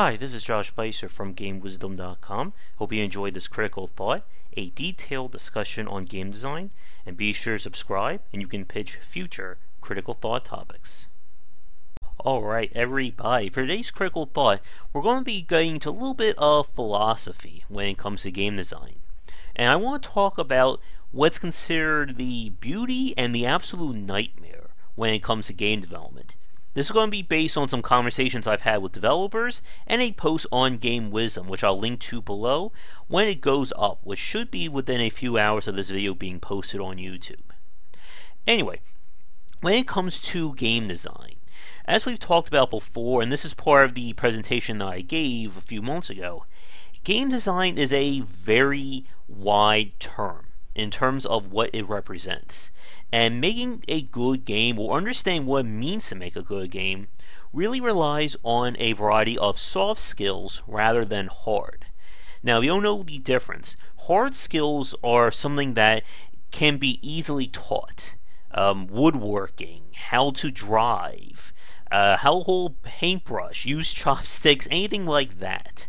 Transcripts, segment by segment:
Hi, this is Josh Bycer from GameWisdom.com. Hope you enjoyed this critical thought, a detailed discussion on game design, and be sure to subscribe and you can pitch future critical thought topics. Alright everybody, for today's critical thought, we're going to be getting into a little bit of philosophy when it comes to game design. And I want to talk about what's considered the beauty and the absolute nightmare when it comes to game development. This is going to be based on some conversations I've had with developers and a post on Game Wisdom, which I'll link to below when it goes up, which should be within a few hours of this video being posted on YouTube. Anyway, when it comes to game design, as we've talked about before, and this is part of the presentation that I gave a few months ago, game design is a very wide term in terms of what it represents. And making a good game, or understanding what it means to make a good game, really relies on a variety of soft skills rather than hard. Now, if you don't know the difference, hard skills are something that can be easily taught. Woodworking, how to drive, how to hold paintbrush, use chopsticks, anything like that.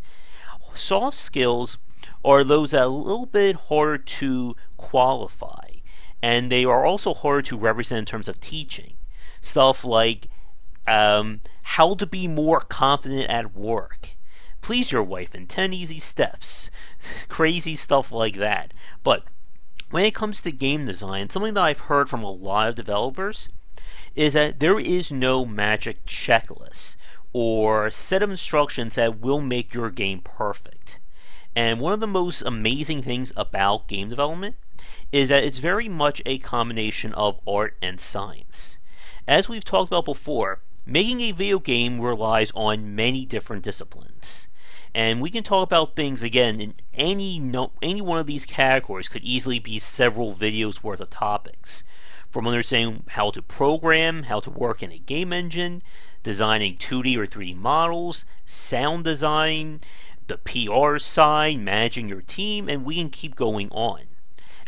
Soft skills are those that are a little bit harder to qualify, and they are also harder to represent in terms of teaching. Stuff like how to be more confident at work, please your wife in 10 easy steps, crazy stuff like that. But when it comes to game design, something that I've heard from a lot of developers is that there is no magic checklist or set of instructions that will make your game perfect. And one of the most amazing things about game development is that it's very much a combination of art and science. As we've talked about before, making a video game relies on many different disciplines. And we can talk about things, again, in any one of these categories could easily be several videos worth of topics. From understanding how to program, how to work in a game engine, designing 2D or 3D models, sound design, the PR side, managing your team, and we can keep going on.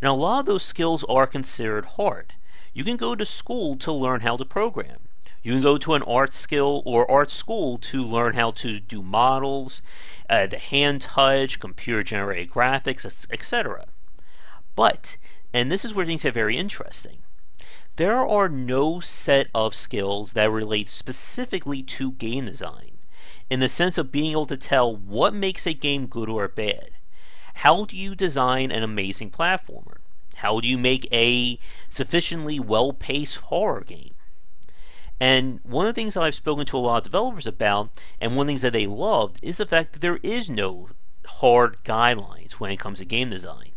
And a lot of those skills are considered hard. You can go to school to learn how to program. You can go to an art skill or art school to learn how to do models, the hand touch, computer generated graphics, etc. But, and this is where things get very interesting, there are no set of skills that relate specifically to game design, in the sense of being able to tell what makes a game good or bad. How do you design an amazing platformer? How do you make a sufficiently well-paced horror game? And one of the things that I've spoken to a lot of developers about, and one of the things that they loved, is the fact that there is no hard guidelines when it comes to game design.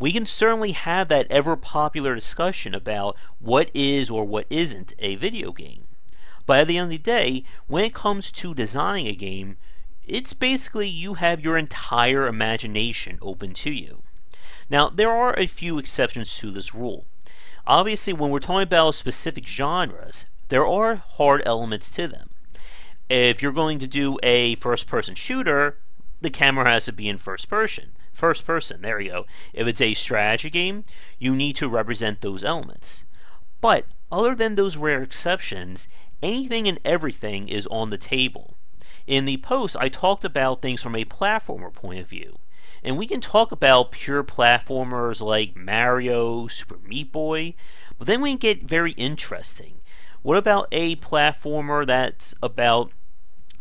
We can certainly have that ever-popular discussion about what is or what isn't a video game. But at the end of the day, when it comes to designing a game, it's basically you have your entire imagination open to you. Now, there are a few exceptions to this rule. Obviously, when we're talking about specific genres, there are hard elements to them. If you're going to do a first-person shooter, the camera has to be in first person, there you go. If it's a strategy game, you need to represent those elements. But other than those rare exceptions, anything and everything is on the table. In the post, I talked about things from a platformer point of view. And we can talk about pure platformers like Mario, Super Meat Boy, but then we can get very interesting. What about a platformer that's about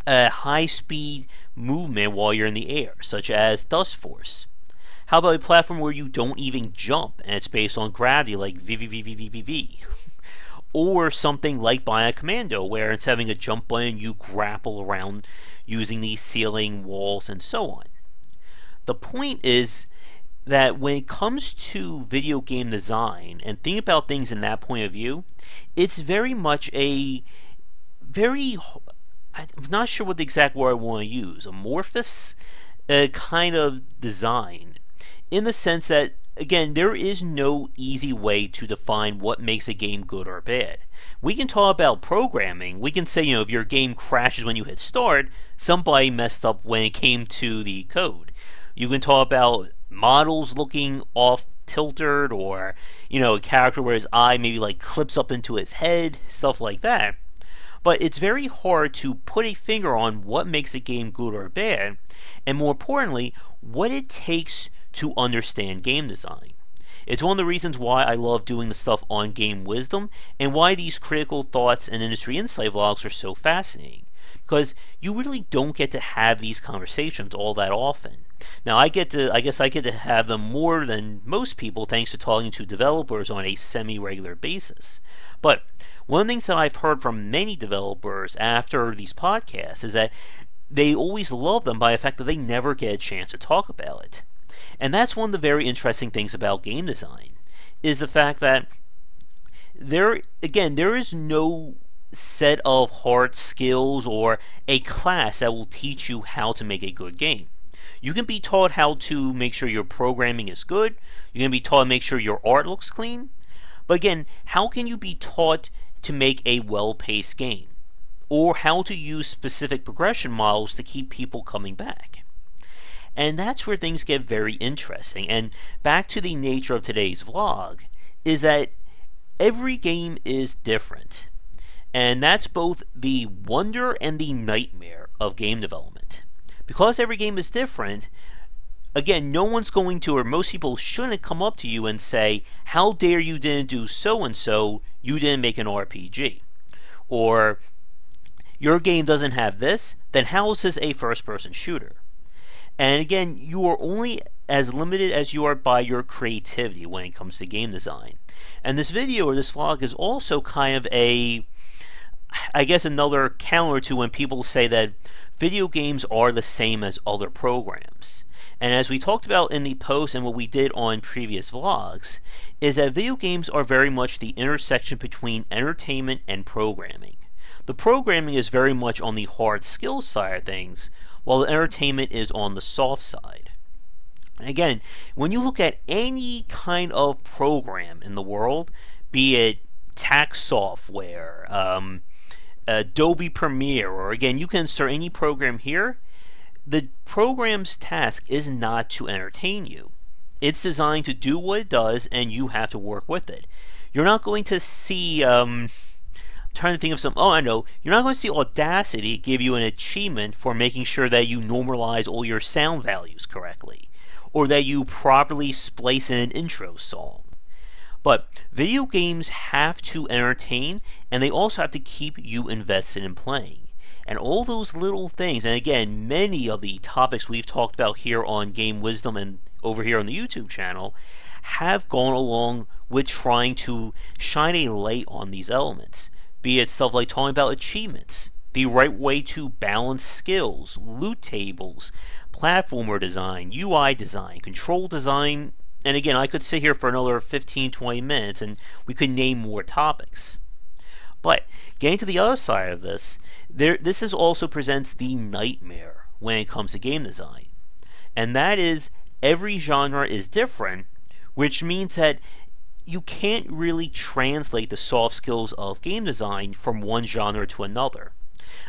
a high-speed movement while you're in the air, such as Dustforce? How about a platform where you don't even jump and it's based on gravity, like VVVVVVV? Or something like Biocommando, where instead of having a jump button, you grapple around using these ceiling walls and so on. The point is that when it comes to video game design and thinking about things in that point of view, it's very much a very, I'm not sure what the exact word I want to use, amorphous kind of design. In the sense that, again, there is no easy way to define what makes a game good or bad. We can talk about programming. We can say, you know, if your game crashes when you hit start, somebody messed up when it came to the code. You can talk about models looking off-tilted, or, you know, a character where his eye maybe like clips up into his head, stuff like that. but it's very hard to put a finger on what makes a game good or bad, and more importantly, what it takes to understand game design. It's one of the reasons why I love doing the stuff on Game Wisdom and why these critical thoughts and industry insight vlogs are so fascinating, because you really don't get to have these conversations all that often. Now I guess I get to have them more than most people thanks to talking to developers on a semi-regular basis. But one of the things that I've heard from many developers after these podcasts is that they always love them by the fact that they never get a chance to talk about it. And that's one of the very interesting things about game design, is the fact that there is no set of hard skills or a class that will teach you how to make a good game. You can be taught how to make sure your programming is good, you can be taught to make sure your art looks clean, but again, how can you be taught to make a well-paced game? Or how to use specific progression models to keep people coming back? And that's where things get very interesting, and back to the nature of today's vlog, is that every game is different. And that's both the wonder and the nightmare of game development. Because every game is different, again, no one's going to, or most people shouldn't come up to you and say, how dare you didn't do so-and-so, you didn't make an RPG. Or, your game doesn't have this, then how is this a first-person shooter? And again, you are only as limited as you are by your creativity when it comes to game design. And this video, or this vlog, is also kind of a, I guess, another counter to when people say that video games are the same as other programs. And as we talked about in the post and what we did on previous vlogs, is that video games are very much the intersection between entertainment and programming. The programming is very much on the hard skill side of things, while the entertainment is on the soft side. And again, when you look at any kind of program in the world, be it tax software, Adobe Premiere, or again, you can insert any program here, the program's task is not to entertain you. It's designed to do what it does, and you have to work with it. You're not going to see, trying to think of some, oh, I know, you're not going to see Audacity give you an achievement for making sure that you normalize all your sound values correctly, or that you properly splice in an intro song. But video games have to entertain, and they also have to keep you invested in playing. And all those little things, and again, many of the topics we've talked about here on Game Wisdom and over here on the YouTube channel, have gone along with trying to shine a light on these elements. Be it stuff like talking about achievements, the right way to balance skills, loot tables, platformer design, UI design, control design, and again, I could sit here for another 15-20 minutes and we could name more topics. But getting to the other side of this, this is also presents the nightmare when it comes to game design. And that is, every genre is different, which means that you can't really translate the soft skills of game design from one genre to another.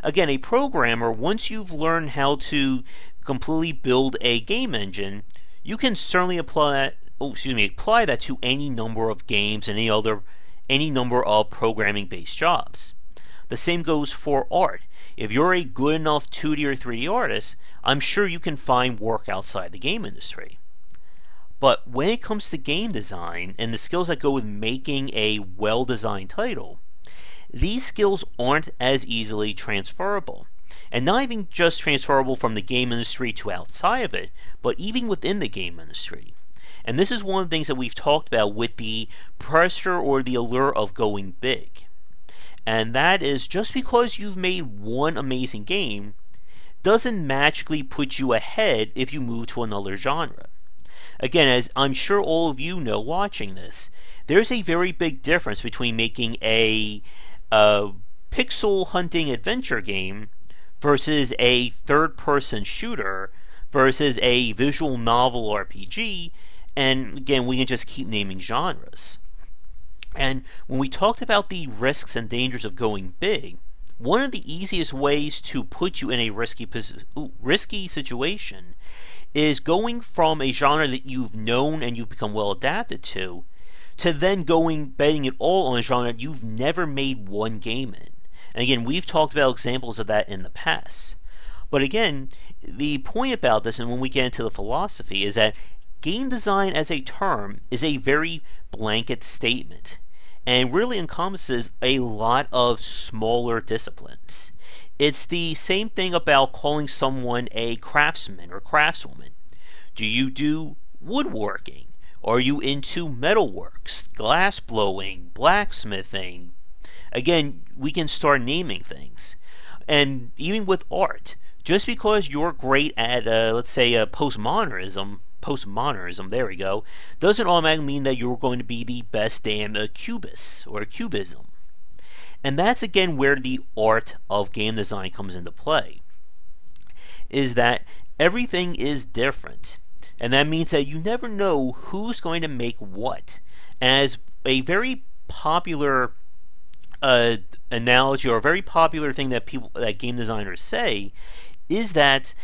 Again, a programmer, once you've learned how to completely build a game engine, you can certainly apply that to any number of games and any number of programming-based jobs. The same goes for art. If you're a good enough 2D or 3D artist, I'm sure you can find work outside the game industry. But when it comes to game design and the skills that go with making a well-designed title, these skills aren't as easily transferable. And not even just transferable from the game industry to outside of it, but even within the game industry. And this is one of the things that we've talked about with the pressure or the allure of going big. And that is, just because you've made one amazing game doesn't magically put you ahead if you move to another genre. Again, as I'm sure all of you know watching this, there's a very big difference between making a pixel hunting adventure game versus a third-person shooter versus a visual novel RPG, and again, we can just keep naming genres. And when we talked about the risks and dangers of going big, one of the easiest ways to put you in a risky situation is going from a genre that you've known and you've become well adapted to then betting it all on a genre you've never made one game in. And again, we've talked about examples of that in the past. But again, the point about this, and when we get into the philosophy, is that game design as a term is a very blanket statement and really encompasses a lot of smaller disciplines. It's the same thing about calling someone a craftsman or craftswoman. Do you do woodworking? Are you into metalworks, glassblowing, blacksmithing? Again, we can start naming things. And even with art, just because you're great at, let's say, postmodernism, there we go, doesn't automatically mean that you're going to be the best damn cubist or cubism. And that's again where the art of game design comes into play, is that everything is different. And that means that you never know who's going to make what. As a very popular analogy, or a very popular thing that game designers say, is that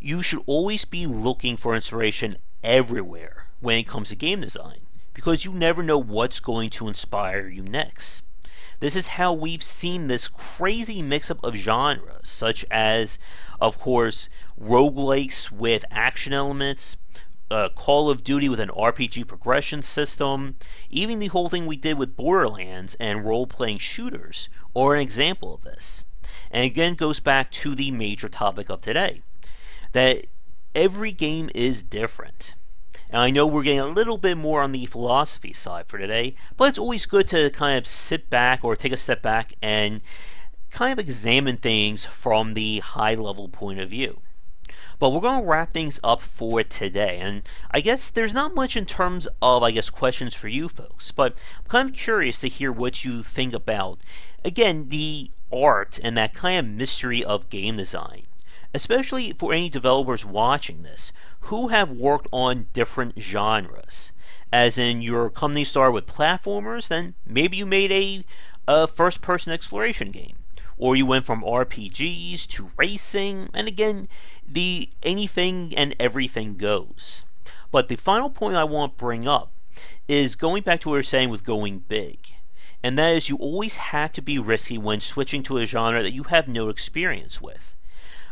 you should always be looking for inspiration everywhere when it comes to game design, because you never know what's going to inspire you next. This is how we've seen this crazy mix-up of genres, such as, of course, roguelikes with action elements, Call of Duty with an RPG progression system, even the whole thing we did with Borderlands and role-playing shooters are an example of this. And again, goes back to the major topic of today, that every game is different. And I know we're getting a little bit more on the philosophy side for today, but it's always good to kind of sit back or take a step back and kind of examine things from the high-level point of view. But we're going to wrap things up for today, and I guess there's not much in terms of, I guess, questions for you folks, but I'm kind of curious to hear what you think about, again, the art and that kind of mystery of game design. Especially for any developers watching this who have worked on different genres. As in, your company started with platformers, then maybe you made a first-person exploration game. Or you went from RPGs to racing, and again, the anything and everything goes. But the final point I want to bring up is going back to what we were saying with going big. And that is, you always have to be risky when switching to a genre that you have no experience with.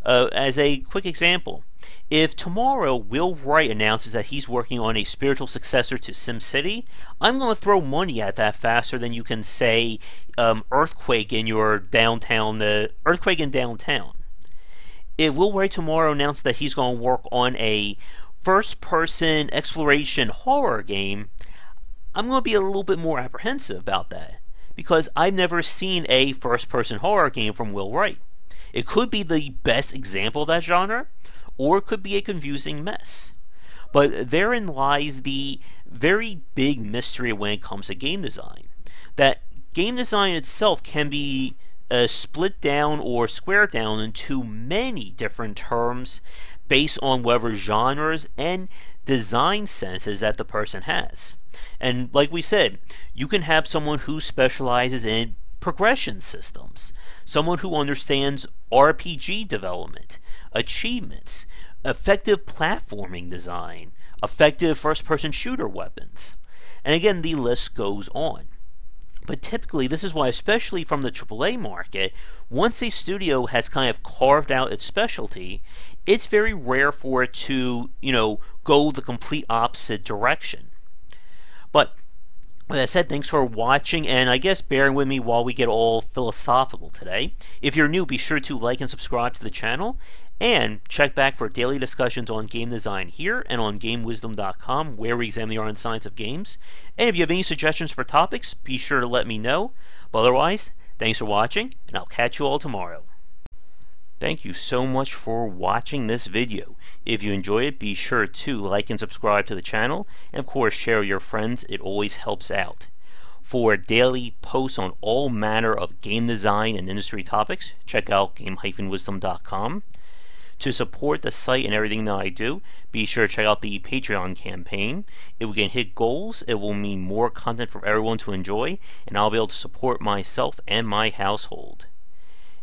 As a quick example, if tomorrow Will Wright announces that he's working on a spiritual successor to SimCity, I'm going to throw money at that faster than you can say earthquake in downtown. If Will Wright tomorrow announces that he's going to work on a first-person exploration horror game, I'm going to be a little bit more apprehensive about that, because I've never seen a first-person horror game from Will Wright. It could be the best example of that genre, or it could be a confusing mess. But therein lies the very big mystery when it comes to game design. That game design itself can be split down or squared down into many different terms based on whatever genres and design senses that the person has. And like we said, you can have someone who specializes in progression systems, someone who understands RPG development, achievements, effective platforming design, effective first-person shooter weapons, and again, the list goes on. But typically, this is why, especially from the AAA market, once a studio has kind of carved out its specialty, it's very rare for it to, you know, go the complete opposite direction. But with that said, thanks for watching, and I guess bearing with me while we get all philosophical today. If you're new, be sure to like and subscribe to the channel, and check back for daily discussions on game design here and on GameWisdom.com, where we examine the art and science of games. And if you have any suggestions for topics, be sure to let me know. But otherwise, thanks for watching, and I'll catch you all tomorrow. Thank you so much for watching this video. If you enjoy it, be sure to like and subscribe to the channel, and of course share with your friends, it always helps out. For daily posts on all manner of game design and industry topics, check out game-wisdom.com. To support the site and everything that I do, be sure to check out the Patreon campaign. If we can hit goals, it will mean more content for everyone to enjoy, and I'll be able to support myself and my household.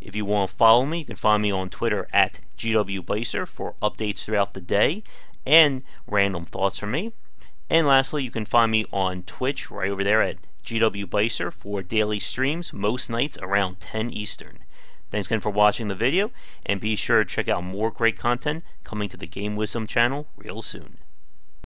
If you want to follow me, you can find me on Twitter at GW Bycer for updates throughout the day and random thoughts from me. And lastly, you can find me on Twitch right over there at GW Bycer for daily streams most nights around 10 Eastern. Thanks again for watching the video, and be sure to check out more great content coming to the Game Wisdom channel real soon.